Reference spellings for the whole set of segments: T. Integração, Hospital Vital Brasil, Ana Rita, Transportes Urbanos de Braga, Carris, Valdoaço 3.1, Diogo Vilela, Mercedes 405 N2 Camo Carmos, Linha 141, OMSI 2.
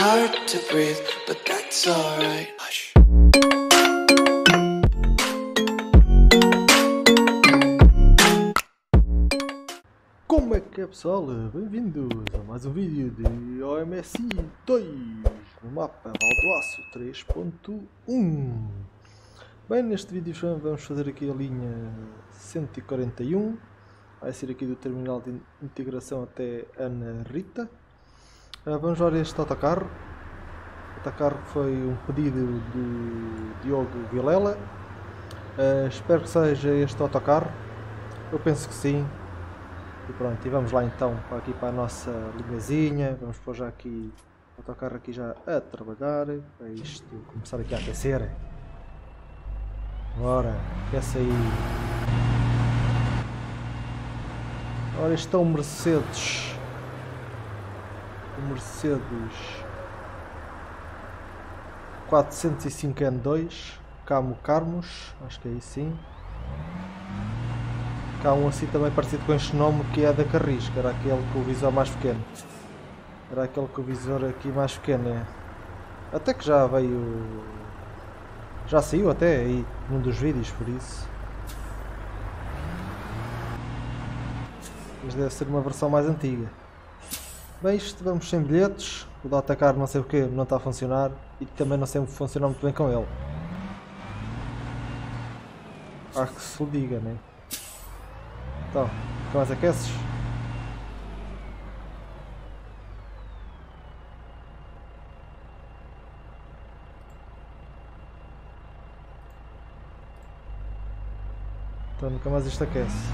hard to breathe, but that's alright. Como é que é, pessoal? Bem-vindos a mais um vídeo de OMSI 2 no mapa Valdoaço 3.1. Bem, neste vídeo vamos fazer aqui a linha 141. Vai ser aqui do terminal de integração até Ana Rita. Vamos ver este autocarro. O autocarro foi um pedido do Diogo Vilela. Espero que seja este autocarro. Eu penso que sim. E pronto, e vamos lá então aqui para a nossa linhazinha. Vamos pôr já aqui o autocarro aqui já a trabalhar. Para isto começar aqui a aquecer. Bora, aquece aí. Ora, este é o Mercedes. O Mercedes 405 N2 Camo Carmos, acho que é aí sim. Cá um assim também parecido com este nome, que é da Carris, que era aquele com o visor mais pequeno. Era aquele com o visor aqui mais pequeno, é. Até que já veio... já saiu até aí num dos vídeos, por isso. Mas deve ser uma versão mais antiga. Bem, isto vamos sem bilhetes. O do autocarro não sei o que, não está a funcionar. E também não sei o que funciona muito bem com ele. Há que se o diga, né? Então, que mais aqueces? Então nunca mais isto aquece.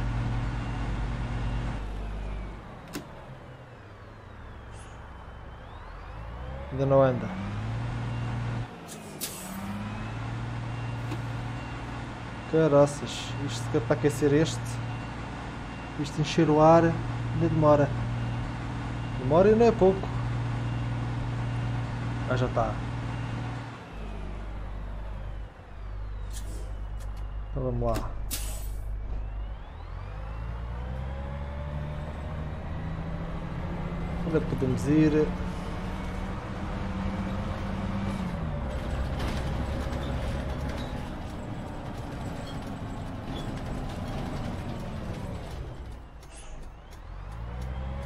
Ainda não anda. Caraças, isto que é para aquecer este. Isto encher o ar ainda demora. Demora e não é pouco. Ah, já está. Então vamos lá. Onde é que podemos ir?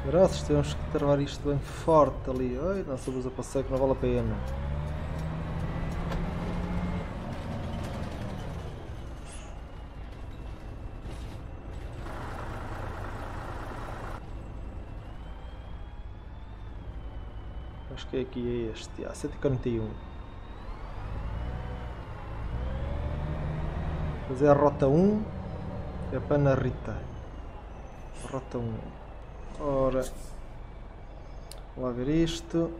Graças, temos que travar isto bem forte ali. Ai, não sabemos a passeio que não vale a pena. Acho que é aqui é este, ah, 141. Fazer a rota 1 é para Ana Rita. Rota 1. Ora, vamos ver isto.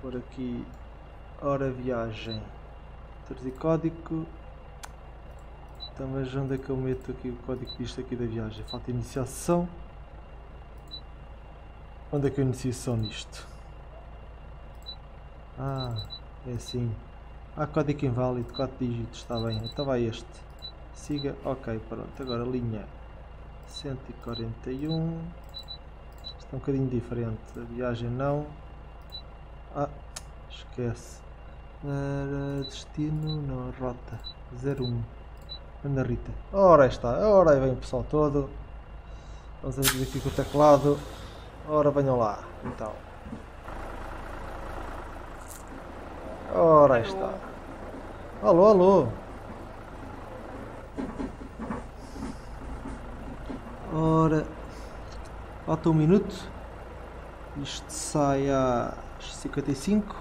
Por aqui, hora viagem. E código. Então veja onde é que eu meto aqui o código disto aqui da viagem. Falta iniciação. Onde é que eu inicio só nisto? Ah, é assim. Há código inválido, 4 dígitos, está bem. Então vai este. Siga, ok, pronto. Agora linha. 141. Está um bocadinho diferente. A viagem não. Ah, esquece. Destino, não, rota 01. Ana Rita. Ora aí está. Ora aí vem o pessoal todo. Vamos abrir aqui com o teclado. Ora venham lá. Então. Ora aí está. Alô, alô. Ora, falta um minuto, isto sai às 55,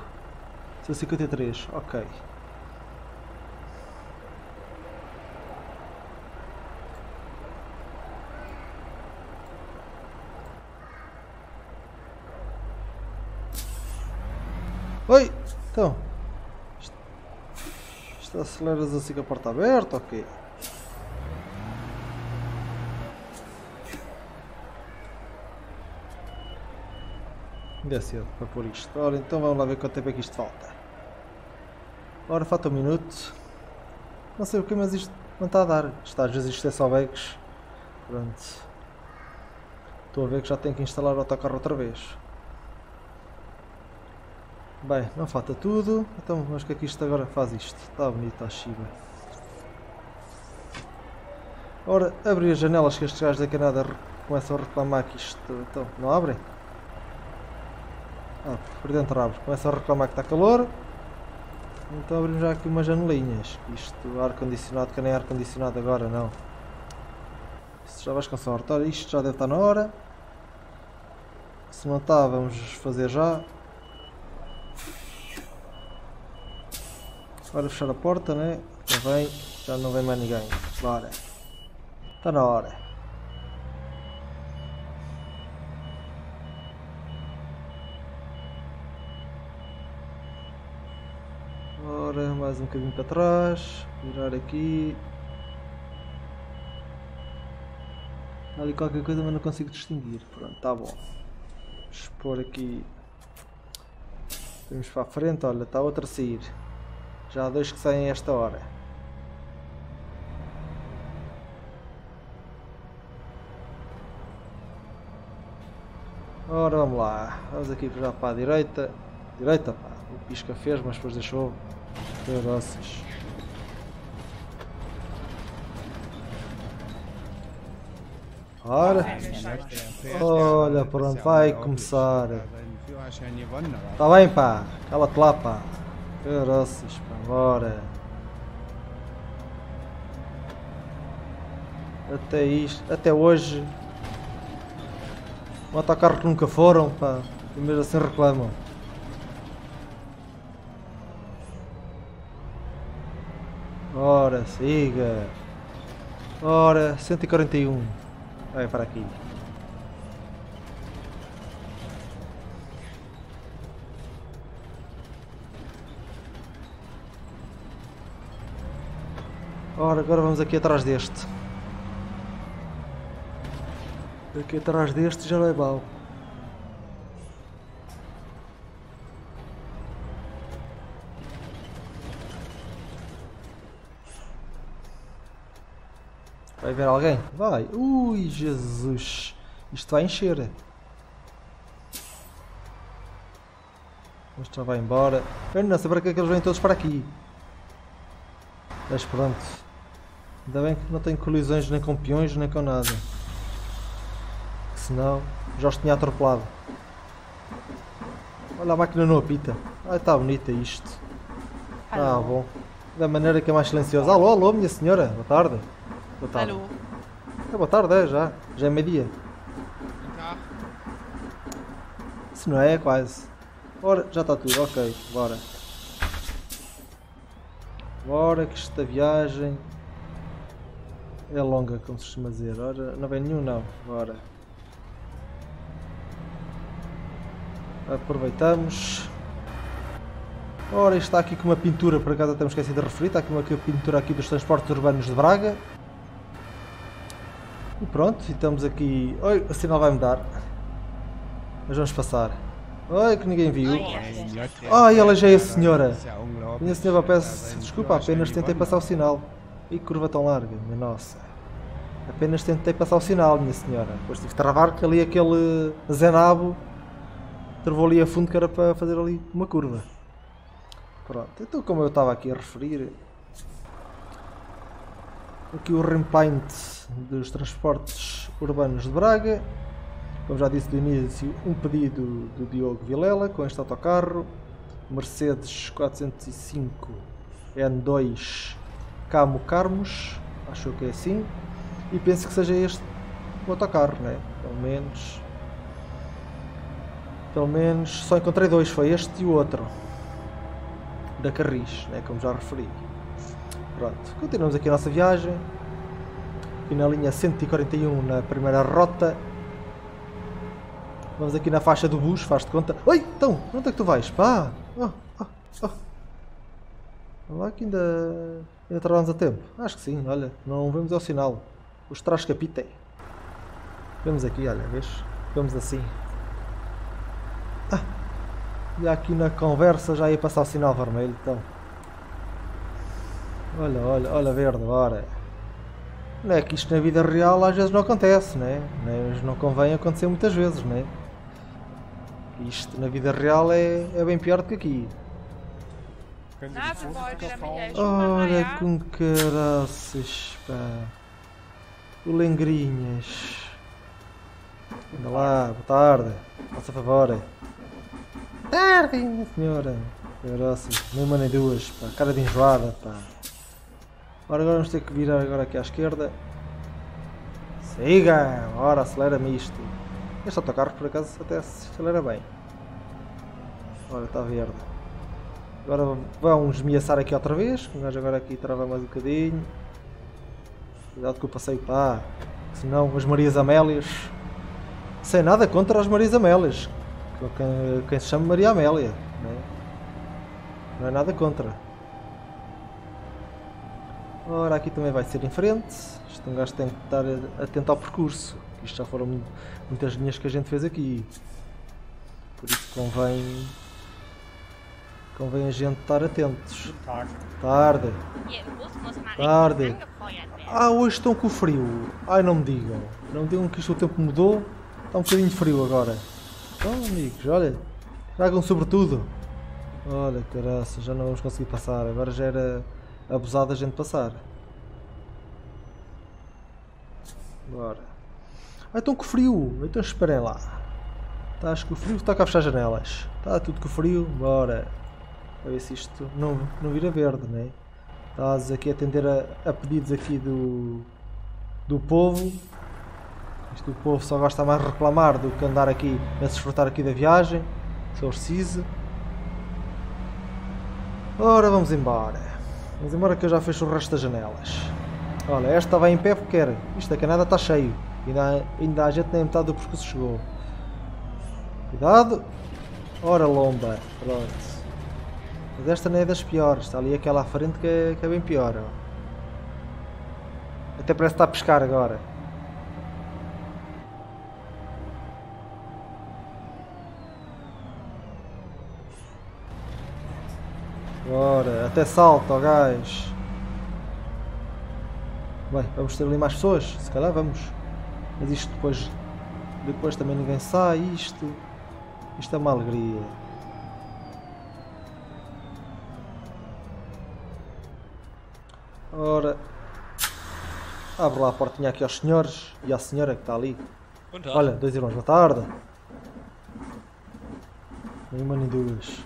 são 53, ok. Oi, então, isto aceleras assim com a porta aberta, ok. Ainda é cedo para pôr isto. Ora, então vamos lá ver quanto tempo é que isto falta. Ora, falta um minuto. Não sei o que, mas isto não está a dar. Isto, às vezes isto é só bugs. Pronto. Estou a ver que já tenho que instalar o autocarro outra vez. Bem, não falta tudo. Então vamos que aqui isto agora faz isto. Está bonito, a chiba. Ora, abrir as janelas que estes gajos da Canadá começam a reclamar que isto... Então, não abrem? Ah, por dentro abre. Começam a reclamar que está calor. Então abrimos já aqui umas janelinhas. Isto, ar-condicionado, que nem ar-condicionado agora, não. Isto já vais com sorte. Ora, isto já deve estar na hora. Se não está, vamos fazer já. Agora fechar a porta, né? Também já não vem mais ninguém. Bora. Está na hora. Ora, mais um bocadinho para trás. Virar aqui. Há ali qualquer coisa, mas não consigo distinguir. Pronto, está bom. Vamos pôr aqui. Vamos para a frente, olha, está outra a sair. Já há dois que saem a esta hora. Ora, vamos lá. Vamos aqui já para a direita. Direita, pá. O pisca fez, mas depois deixou. Caroças. Ora. Olha, por onde vai começar. Está bem, pá. Cala-te lá, pá. Caroças, pá. Bora. Até isto. Até hoje. Um autocarro que nunca foram, pá. E mesmo assim reclamam. Ora, siga. Ora, 141. Vai para aqui. Ora, agora vamos aqui atrás deste. Aqui atrás deste já não é mau. Vai ver alguém? Vai! Ui, Jesus! Isto vai encher! Isto já vai embora. Eu não sei para que é que eles vêm todos para aqui. Mas pronto. Ainda bem que não tenho colisões nem com peões nem com nada. Senão já os tinha atropelado. Olha a máquina não apita. Ai, está bonita isto. Ah, bom. Da maneira que é mais silenciosa. Alô, alô, minha senhora. Boa tarde. Boa tarde. Alô. É boa tarde, é, já. Já é meio-dia. Tá. Se não é, é quase. Ora, já está tudo, ok, bora. Bora, que esta viagem é longa, como se costuma dizer. Ora, não vem nenhum, não. Bora. Aproveitamos. Ora, isto está aqui com uma pintura, por acaso até me esqueci de referir. Está aqui uma pintura aqui dos Transportes Urbanos de Braga. E pronto, estamos aqui... Oi, o sinal vai mudar. Mas vamos passar. Oi, que ninguém viu. Ai, alejei a senhora. Minha senhora, peço desculpa, apenas tentei passar o sinal. E curva tão larga, minha nossa. Apenas tentei passar o sinal, minha senhora. Depois tive que travar, que ali aquele zenabo travou ali a fundo, que era para fazer ali uma curva. Pronto, então como eu estava aqui a referir... Aqui o repaint dos Transportes Urbanos de Braga. Como já disse do início, um pedido do Diogo Vilela com este autocarro Mercedes 405 N2 Camo Carmos, acho que é assim, e penso que seja este o autocarro, né? Pelo menos só encontrei dois, foi este e o outro da Carris, né? Como já referi. Pronto, continuamos aqui a nossa viagem, aqui na linha 141 na primeira rota, vamos aqui na faixa do bus, faz de conta. Oi, então, onde é que tu vais? Pá! Olha lá que ainda trabalhamos a tempo, acho que sim, olha, não vemos ao sinal, os trás capitem. Vemos aqui, olha, vês? Vamos assim. Ah, e aqui na conversa já ia passar o sinal vermelho, então. Olha, olha, olha verde, ora. Não é que isto na vida real às vezes não acontece, né? Mas não convém acontecer muitas vezes, né? Isto na vida real é bem pior do que aqui. Olha com caraças, pá. O Lengrinhas. Anda lá, boa tarde. Faça favor. Boa tarde, minha senhora. Caraças, nem uma nem duas, pá. Cara de enjoada, pá. Ora, agora vamos ter que virar agora aqui à esquerda. Siga! Ora, acelera-me isto. Este autocarro, por acaso, até se acelera bem. Ora, está verde. Agora vão esmiaçar aqui outra vez. O gajo agora aqui trava mais um bocadinho. Cuidado que o passeio está. Senão as Marias Amélias... Sem nada contra as Marias Amélias. Quem se chama Maria Amélia. Né? Não é nada contra. Ora, aqui também vai ser em frente. Isto um gajo tem que estar atento ao percurso. Isto já foram muitas linhas que a gente fez aqui. Por isso convém... Convém a gente estar atentos. Tarde. Tarde. Ah, hoje estão com frio. Ai, não me digam. Não me digam que isto o tempo mudou. Está um bocadinho de frio agora. Então, amigos, olha. Tragam sobretudo. Olha, caraças, já não vamos conseguir passar. Agora já era abusado a gente passar. Bora. Ah, estão com frio. Então esperem lá. Estás com frio? Está cá a fechar janelas. Está tudo com frio. Bora. A ver se isto não vira verde, né? Estás aqui a atender a pedidos aqui do povo. Isto o povo só gosta mais de reclamar do que andar aqui a desfrutar aqui da viagem. Se eu preciso. Ora, vamos embora. Vamos embora que eu já fecho o resto das janelas. Olha, esta estava em pé porque era. Isto da Canadá está cheio. Ainda a gente nem metade do percurso chegou. Cuidado. Ora, lomba. Pronto. Mas esta não é das piores, está ali aquela à frente que é bem pior. Ó. Até parece que está a pescar agora. Ora, até salta o gajo. Bem, vamos ter ali mais pessoas, se calhar vamos. Mas isto depois também ninguém sai, isto é uma alegria. Ora, abre lá a portinha aqui aos senhores e à senhora que está ali. Olha, dois irmãos, boa tarde. Nem uma nem duas.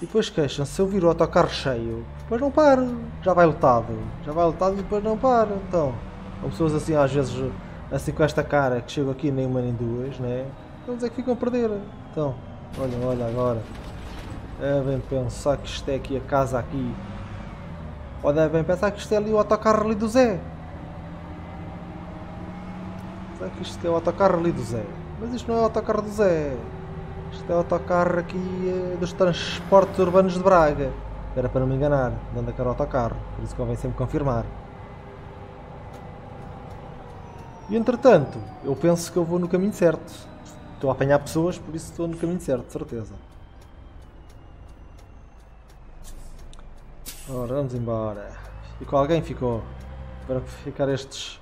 Depois queixam-se, eu viro o autocarro cheio, depois não paro, já vai lotado e depois não paro. Então, há pessoas assim às vezes, assim com esta cara que chego aqui nem uma nem duas, né? Então é que ficam a perder. Então, olha agora. Devem pensar que isto é aqui a casa aqui. Ou devem pensar que isto é ali o autocarro ali do Zé. Será que isto é o autocarro ali do Zé? Mas isto não é o autocarro do Zé. Isto é o autocarro aqui dos Transportes Urbanos de Braga. Era para não me enganar, de onde é que era o autocarro. Por isso convém sempre confirmar. E entretanto, eu penso que eu vou no caminho certo. Estou a apanhar pessoas, por isso estou no caminho certo, de certeza. Ora, vamos embora. Ficou alguém? Ficou. Para ficar estas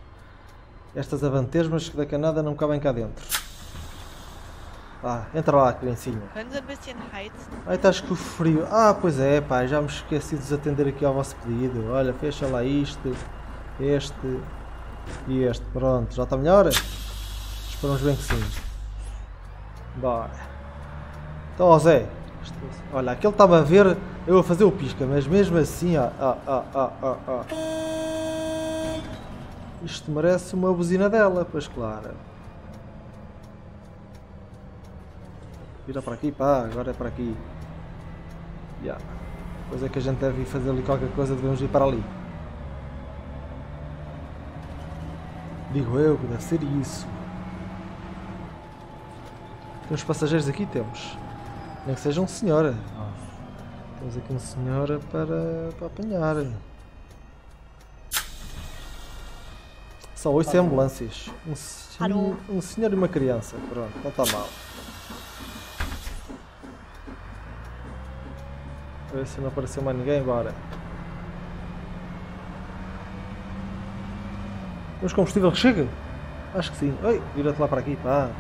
avantesmas que da Canadá não cabem cá dentro. Ah, entra lá, criancinha. Ai, estás com frio. Ah, pois é, pá, já me esqueci de vos atender aqui ao vosso pedido. Olha, fecha lá isto, este e este. Pronto, já está melhor? Esperamos bem que sim. Bora. Então, ó Zé. Olha, aquele estava a ver eu a fazer o pisca, mas mesmo assim, isto merece uma buzina dela, pois claro. Vira para aqui, pá, agora é para aqui. Yeah. Pois é que a gente deve ir fazer ali qualquer coisa, devemos ir para ali. Digo eu que deve ser isso. Temos passageiros aqui? Temos. Nem que seja um senhora. Temos aqui um senhora para apanhar. Só 8 ambulâncias. Um senhor e uma criança. Pronto, não está mal. A ver se não apareceu mais ninguém, bora. Mas combustível que chega? Acho que sim. Oi, vira-te lá para aqui, pá.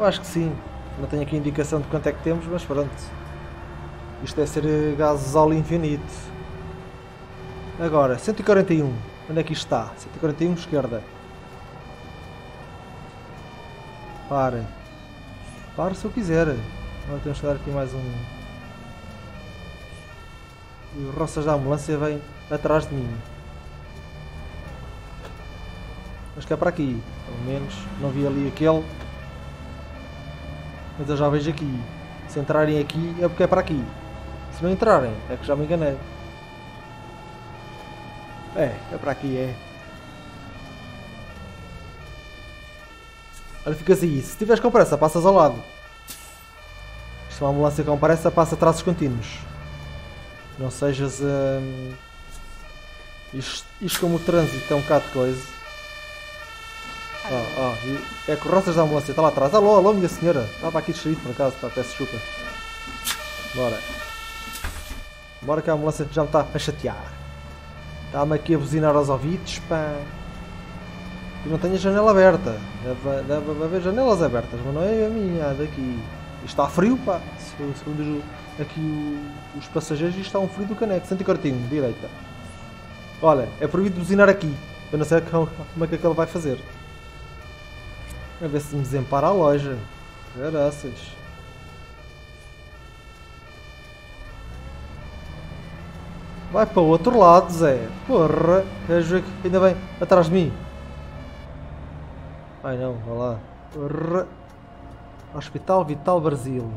Eu acho que sim. Não tenho aqui indicação de quanto é que temos, mas pronto. Isto deve ser gases ao infinito. Agora, 141. Onde é que isto está? 141, esquerda. Pare. Pare se eu quiser. Agora temos que dar aqui mais um. E os roças da ambulância vêm atrás de mim. Acho que é para aqui. Pelo menos. Não vi ali aquele. Mas eu já vejo aqui. Se entrarem aqui é porque é para aqui. Se não entrarem é que já me enganei. É para aqui, é. Olha, ficas aí. Se tiveres com pressa, passas ao lado. Se uma ambulância com pressa, passa traços contínuos. Não sejas... Isto como o trânsito é um bocado de coisa. É carroças da ambulância. Está lá atrás. Alô, alô, minha senhora. Estava aqui distraído por acaso. Peço desculpa. Bora. Bora que a ambulância já me está a chatear. Está-me aqui a buzinar aos ouvidos, pá. E não tenho a janela aberta. Deve haver janelas abertas, mas não é a minha, a daqui. Isto está frio, pá. Segundo aqui os passageiros, isto está um frio do caneco. 141, direita. Olha, é proibido buzinar aqui. Eu não sei como é que aquele vai fazer. A ver se me desempara a loja. Graças. Vai para o outro lado, Zé. Porra. Ainda bem. Atrás de mim. Ai não. Vá lá. Porra. Hospital Vital Brasil.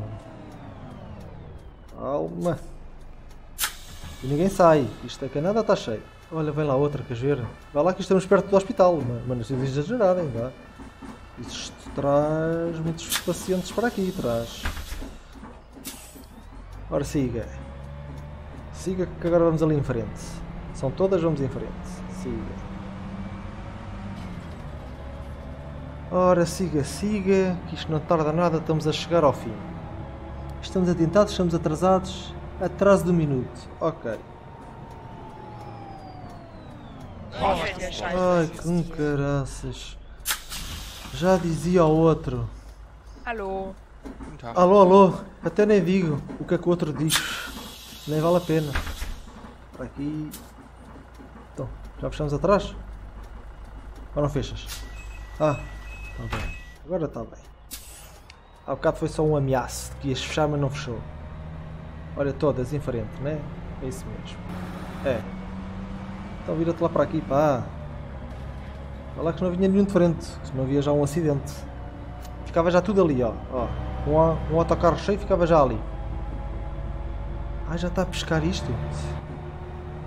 Calma. E ninguém sai. Isto é que nada está cheio. Olha, vem lá outra. Queres ver? Vai lá que estamos perto do hospital. Mas não se exagerarem, vá. Isto traz muitos pacientes para aqui. Traz. Ora, siga. Siga que agora vamos ali em frente. São todas, vamos em frente. Siga. Ora, siga, siga. Que isto não tarda nada, estamos a chegar ao fim. Estamos atentados, estamos atrasados. Atraso do minuto. Ok. Ai, que caraças. Já dizia ao outro. Alô. Alô, alô. Até nem digo o que é que o outro diz. Nem vale a pena. Para aqui. Então, já fechamos atrás? Ou não fechas? Ah, está bem. Agora está bem. Há bocado foi só um ameaço de que ias fechar, mas não fechou. Olha, todas em frente, né? É isso mesmo. É. Então vira-te lá para aqui, pá. Olha lá que não vinha nenhum de frente. Se não havia já um acidente. Ficava já tudo ali, ó. Um autocarro cheio ficava já ali. Ah, já está a piscar isto?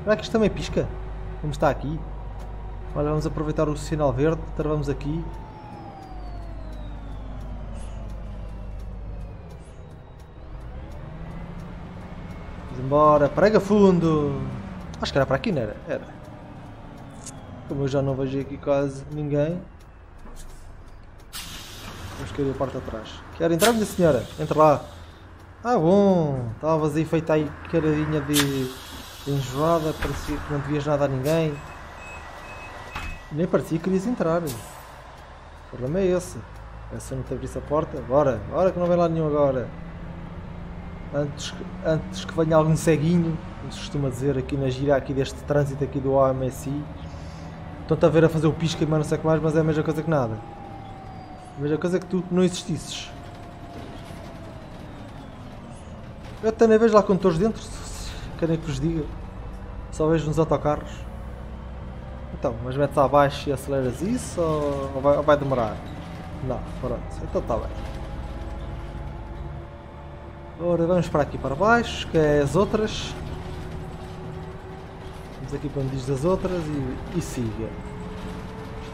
Será que isto também pisca? Como está aqui? Olha, vamos aproveitar o sinal verde, travamos aqui. Vamos embora, prega fundo! Acho que era para aqui, não era? Era. Como eu já não vejo aqui quase ninguém. Vamos querer a porta atrás. Quer entrar, minha senhora? Entra lá! Ah bom, estavas aí feita aí caradinha de enjoada, parecia que não devias nada a ninguém. Nem parecia que querias entrar. O problema é esse. É se eu não te abrisse a porta, bora, bora que não vem lá nenhum agora. Antes que venha algum ceguinho, como se costuma dizer aqui na gira aqui deste trânsito aqui do OMSI. Estão-te a ver a fazer o pisca e mais não sei o que mais, mas é a mesma coisa que nada. A mesma coisa que tu não existisses. Eu até nem vejo lá condutores dentro, querem que vos diga. Só vejo nos autocarros. Então, mas metes abaixo e aceleras isso ou vai demorar? Não, pronto, então está bem. Ora, vamos para aqui para baixo, que é as outras. Vamos aqui para onde diz as outras e siga.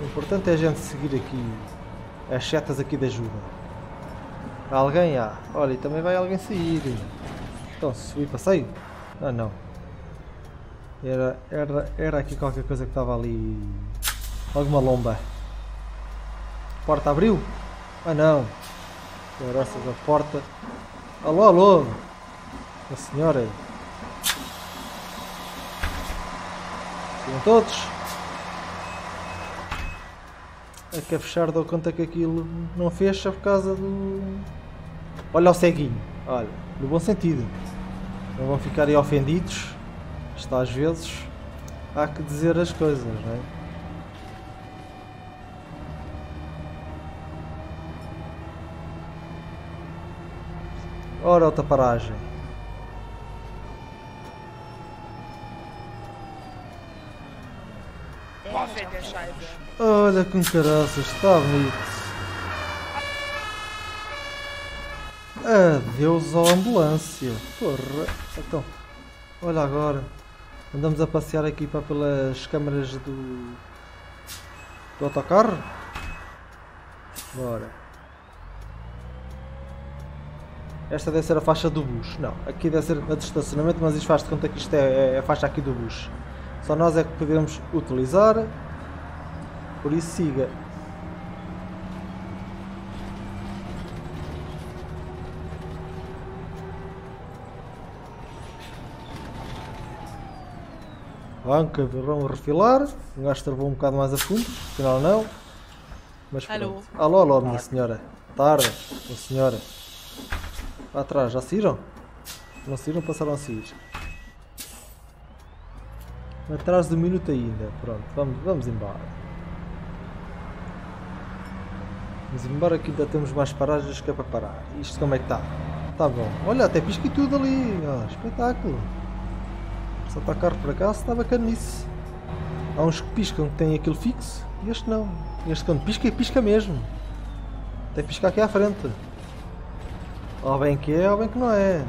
O importante é a gente seguir aqui as setas aqui de ajuda. Alguém há? Olha, e também vai alguém sair. Então, subi passeio? Ah, não. Era aqui qualquer coisa que estava ali. Alguma lomba. A porta abriu? Ah, não. Graças à porta. Alô, alô. A senhora. Sejam todos. É que a fechar dou conta que aquilo não fecha por causa do... Olha o ceguinho, olha, no bom sentido. Não vão ficar aí ofendidos. Isto às vezes há que dizer as coisas, não é? Ora, outra paragem. Olha com caraças, está bonito. Adeus à ambulância. Porra. Então, olha agora. Andamos a passear aqui para pelas câmaras do autocarro. Bora. Esta deve ser a faixa do bus. Não, aqui deve ser a de estacionamento, mas isto faz de conta que isto é a faixa aqui do bus. Só nós é que podemos utilizar. Por isso siga. Banca, vão refilar. O gajo travou um bocado mais a fundo. Afinal não. Mas pronto. Alô, alô, minha senhora. Tarde, minha senhora. Lá atrás, já saíram? Não saíram, passaram a sair. Atrás de um minuto ainda. Pronto, vamos embora. Vamos embora que ainda temos mais paragens que é para parar. Isto como é que está? Está bom. Olha, até pisca e tudo ali. Oh, espetáculo. Se atacar para cá, está bacaníssimo. Há uns que piscam que têm aquilo fixo. E este não. Este quando pisca, pisca mesmo. Até piscar aqui à frente. Ou bem que é, ou bem que não é.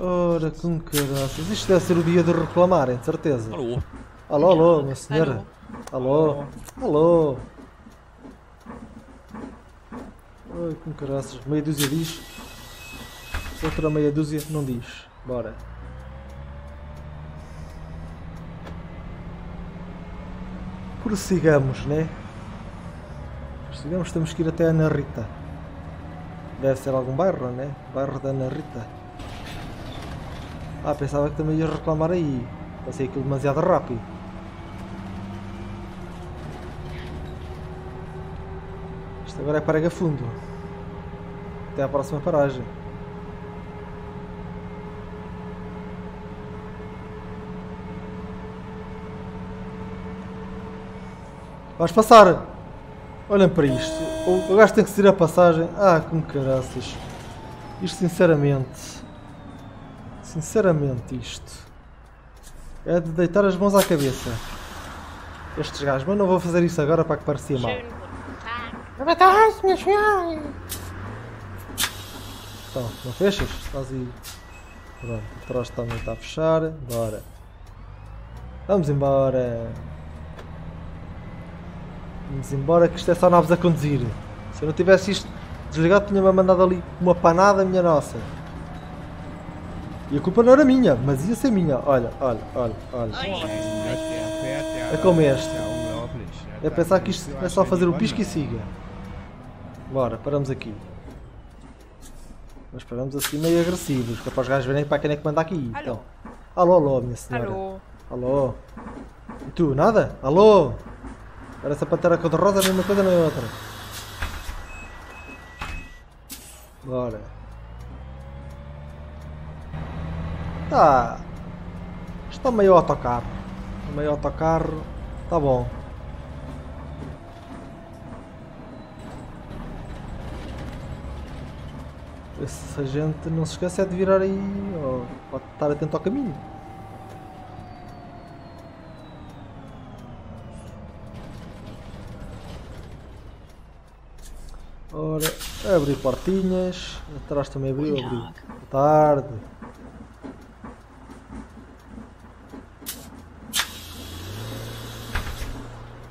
Ora, com caraças. Isto deve ser o dia de reclamarem, de certeza. Alô. Alô, alô, minha senhora. Alô. Alô. Ai, com caraças. Meia dúzia diz. Outra meia dúzia não diz. Bora. Prossigamos, né? Prossigamos, temos que ir até a Ana Rita. Deve ser algum bairro, né? Bairro da Ana Rita. Ah, pensava que também ia reclamar aí. Passei aquilo demasiado rápido. Isto agora é parega fundo. Até à próxima paragem. Vais passar! Olhem para isto. O gajo tem que seguir a passagem. Ah, como caraças. Isto sinceramente. Sinceramente isto. É de deitar as mãos à cabeça. Estes gajos, mas não vou fazer isso agora para que parecia mal. Então, não fechas? Estás aí. Pronto, atrás também está a fechar. Bora. Vamos embora. Vamos embora que isto é só naves a conduzir. Se eu não tivesse isto desligado tinha-me mandado ali uma panada minha nossa. E a culpa não era minha, mas ia ser minha. Olha, olha, olha, olha. É como este. É pensar que isto é só fazer o pisca e siga. Bora, paramos aqui. Mas paramos assim meio agressivos, que é para os gajos verem para quem é que manda aqui. Então. Alô, alô, minha senhora. Alô. Alô. E tu, nada? Alô. Parece a pantera cor-de-rosa, a mesma coisa nem outra. Bora. Tá. Está meio autocarro. Meio autocarro. Tá bom. Essa gente não se esquece de virar aí. Ou pode estar atento ao caminho. Ora, abri portinhas, atrás também abriu, abri. Boa tarde.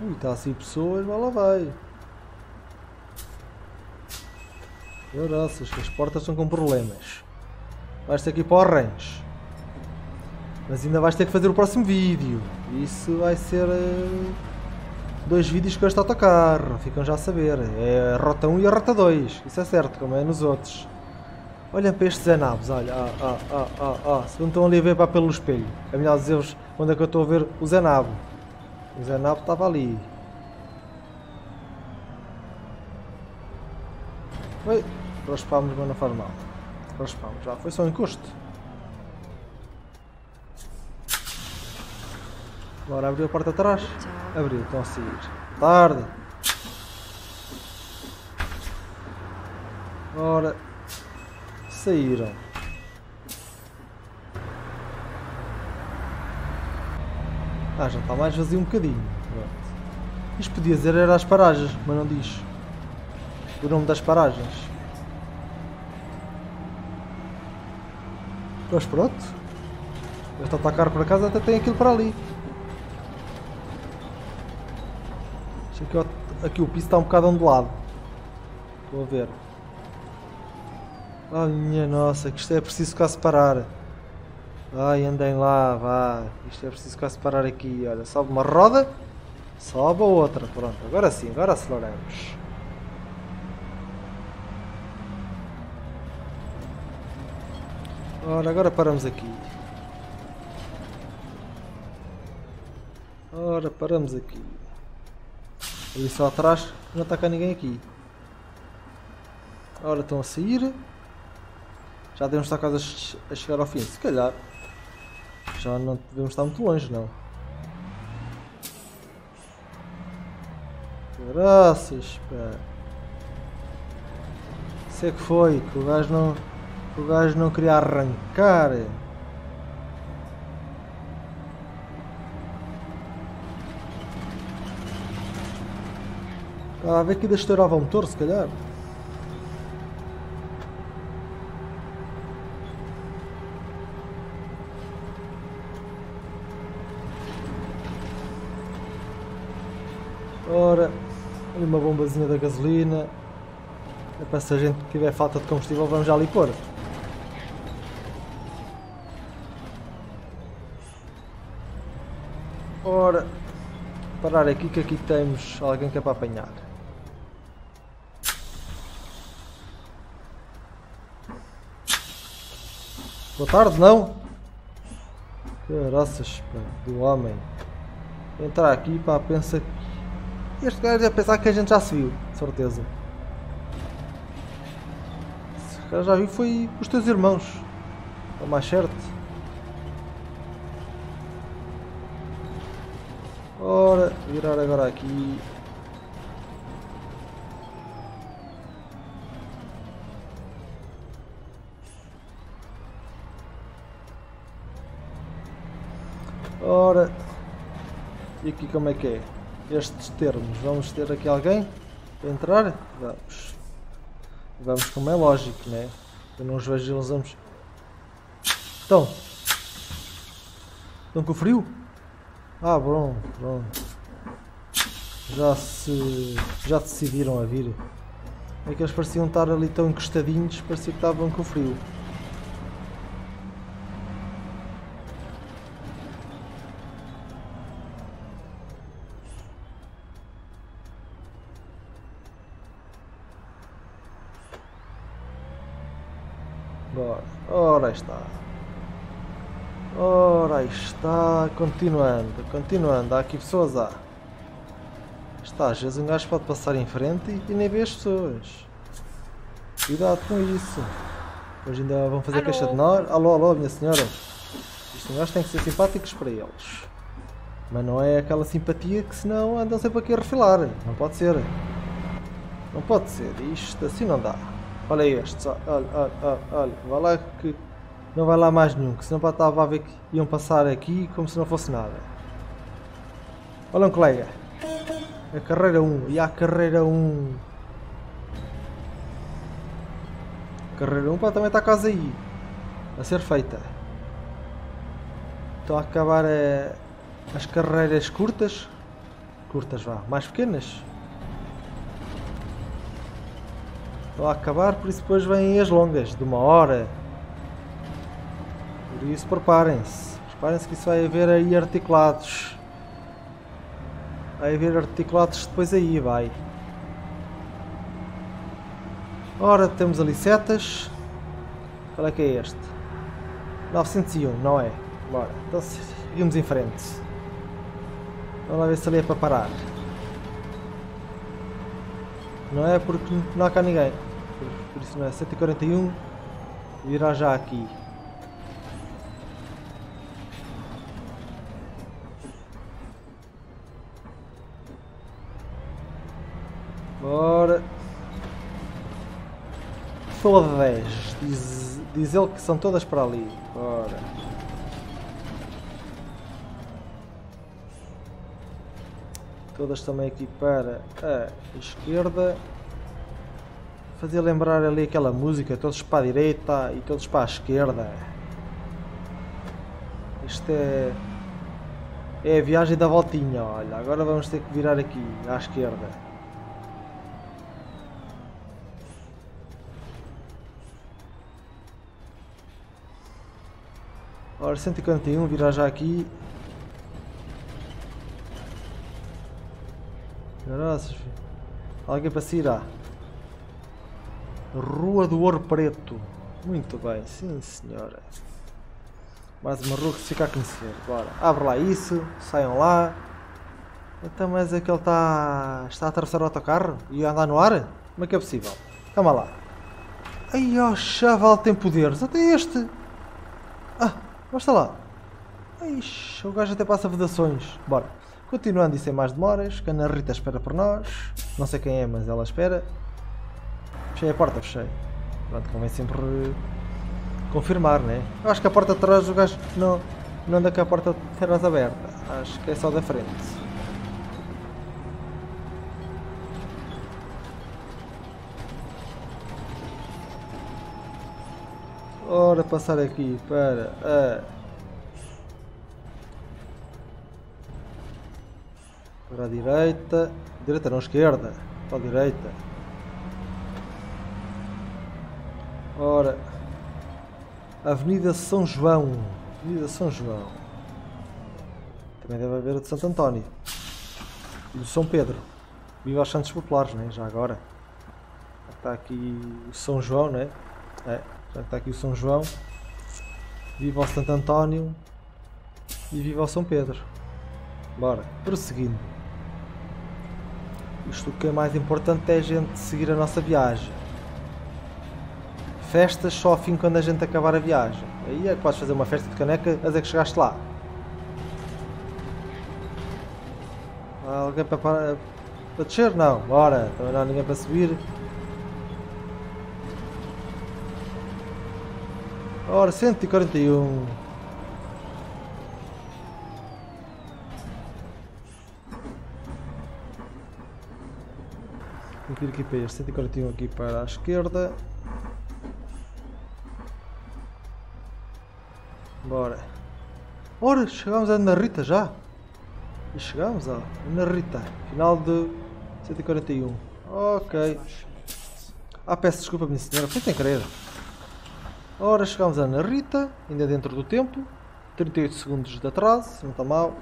Ui, está assim pessoas, mas lá vai. Graças, as portas estão com problemas. Vais ter que ir para o range. Mas ainda vais ter que fazer o próximo vídeo. Isso vai ser... 2 vídeos com este autocarro, ficam já a saber, é a Rota 1 e a Rota 2, isso é certo, como é nos outros. Olhem para estes anabos, olha, se não estão ali a ver para pelo espelho, é melhor dizer-vos onde é que eu estou a ver os anabos. Os anabos estava ali. Bem, raspámos, mas não faz mal. Raspámos, já foi só um encosto. Agora abriu a porta atrás. Abriu, estão a sair. Tarde. Ora, saíram. Ah, já está mais vazio um bocadinho. Pronto. Isto podia dizer era as paragens, mas não diz o nome das paragens. Mas pronto. Este atacar para casa até tem aquilo para ali. Aqui o piso está um bocado ondulado. Estou a ver. Ai, minha nossa, que isto é preciso ficar a separar. Ai, andem lá, vá. Isto é preciso ficar a separar aqui. Olha, sobe uma roda, sobe a outra. Pronto, agora sim, agora aceleramos. Ora, agora paramos aqui. Ora, paramos aqui. Ali só atrás, não está cá ninguém aqui. Ora, estão a sair. Já devemos estar quase a chegar ao fim, se calhar. Já não devemos estar muito longe, não. Graças, pá. Sei que foi, que o gajo não... O gajo não queria arrancar. Ah, vê que estourava o motor, se calhar. Ora, ali uma bombazinha da gasolina. É para se a gente tiver falta de combustível, vamos já ali pôr. Ora, parar aqui que aqui temos alguém que é para apanhar. Boa tarde, não? Caraças, do homem. Entrar aqui, pá, pensa que... Este gajo ia pensar que a gente já se viu, de certeza. Se o cara já viu foi os teus irmãos. É mais certo. Ora, virar agora aqui. Ora, e aqui como é que é? Estes termos, vamos ter aqui alguém para entrar? Vamos. Vamos como é lógico, né? Eu não os vejo e usamos. Então. Estão com frio? Ah, bom, pronto. Já decidiram a vir. É que eles pareciam estar ali tão encostadinhos, parecia que estavam com frio. Bora, ora aí está. Ora, aí está, continuando, há aqui pessoas, há. Está, às vezes um gajo pode passar em frente e nem ver as pessoas. Cuidado com isso. Hoje ainda vão fazer queixa de nós. Alô, alô, minha senhora. Estes gajos têm que ser simpáticos para eles. Mas não é aquela simpatia que senão andam sempre aqui a refilar. Não pode ser. Não pode ser, isto assim não dá. Olha estes, olha, vai lá que... Não vai lá mais nenhum, que senão estava a ver que iam passar aqui como se não fosse nada. Olha um colega. A carreira 1. E a carreira 1. A carreira 1 pá, também está quase aí. A ser feita. Estão a acabar as carreiras curtas. Curtas vá, mais pequenas. Estão a acabar, por isso depois vêm as longas, de uma hora. Por isso preparem-se. Preparem-se que isso vai haver aí articulados. Vai haver articulados depois aí, vai. Ora, temos ali setas. Qual é que é este? 901, não é? Bora, então seguimos em frente. Vamos lá ver se ali é para parar. Não é porque não há cá ninguém. Por isso não é. 141 virá já aqui. Bora. Pessoa 10. Diz ele que são todas para ali. Bora. Todas também aqui para a esquerda. Fazer lembrar ali aquela música, todos para a direita e todos para a esquerda. Isto é a viagem da voltinha, olha, agora vamos ter que virar aqui, à esquerda. Ora, 141, virar já aqui. Graças, alguém para se irá. Rua do Ouro Preto. Muito bem, sim senhora. Mais uma rua que se fica a conhecer. Bora, abre lá isso, saiam lá. Então, mas é que ele está a atravessar o autocarro e a andar no ar? Como é que é possível? Calma lá. Ai, ó, chaval tem poderes. Até este. Ah, mostra lá. Ixi, o gajo até passa vedações. Bora. Continuando e sem mais demoras, que a Ana Rita espera por nós. Não sei quem é, mas ela espera. Fechei a porta, fechei. Pronto, convém sempre confirmar, né? Eu acho que a porta de trás, o gajo não anda com a porta de trás aberta. Acho que é só da frente. Ora, passar aqui para a direita. Direita não, esquerda. Para a direita. Ora, Avenida São João. Avenida São João. Também deve haver a de Santo António. E do São Pedro. Viva as Santos Populares, né? Já agora. Está aqui o São João, né? É, já está aqui o São João. Viva o Santo António. E viva o São Pedro. Bora, prosseguindo. Isto que é mais importante é a gente seguir a nossa viagem. Festas só ao fim quando a gente acabar a viagem. Aí é que podes fazer uma festa de caneca, mas é que chegaste lá. Há alguém para descer? Não. Bora. Também não há ninguém para subir. Ora, 141. Vou vir aqui para este. 141 aqui para a esquerda. Bora. Ora, chegamos à Ana Rita já. E chegamos à Ana Rita. Final de 141. Ok. Ah, peço desculpa, minha senhora. Foi sem querer. Ora, chegamos à Ana Rita. Ainda dentro do tempo. 38 segundos de atraso. Não está mal.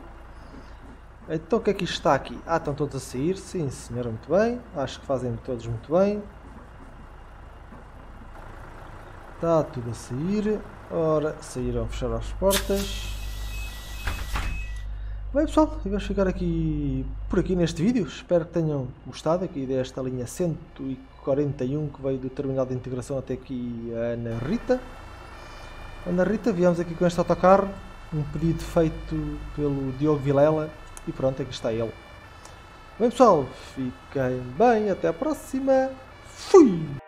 Então, o que é que isto está aqui? Ah, estão todos a sair. Sim, senhora. Muito bem. Acho que fazem todos muito bem. Está tudo a sair. Ora, saíram, fecharam as portas. Bem pessoal, e vamos ficar aqui por aqui neste vídeo. Espero que tenham gostado aqui desta linha 141 que veio do terminal de integração até aqui a Ana Rita. Ana Rita, viemos aqui com este autocarro, um pedido feito pelo Diogo Vilela e pronto, aqui está ele. Bem pessoal, fiquem bem, até a próxima. Fui!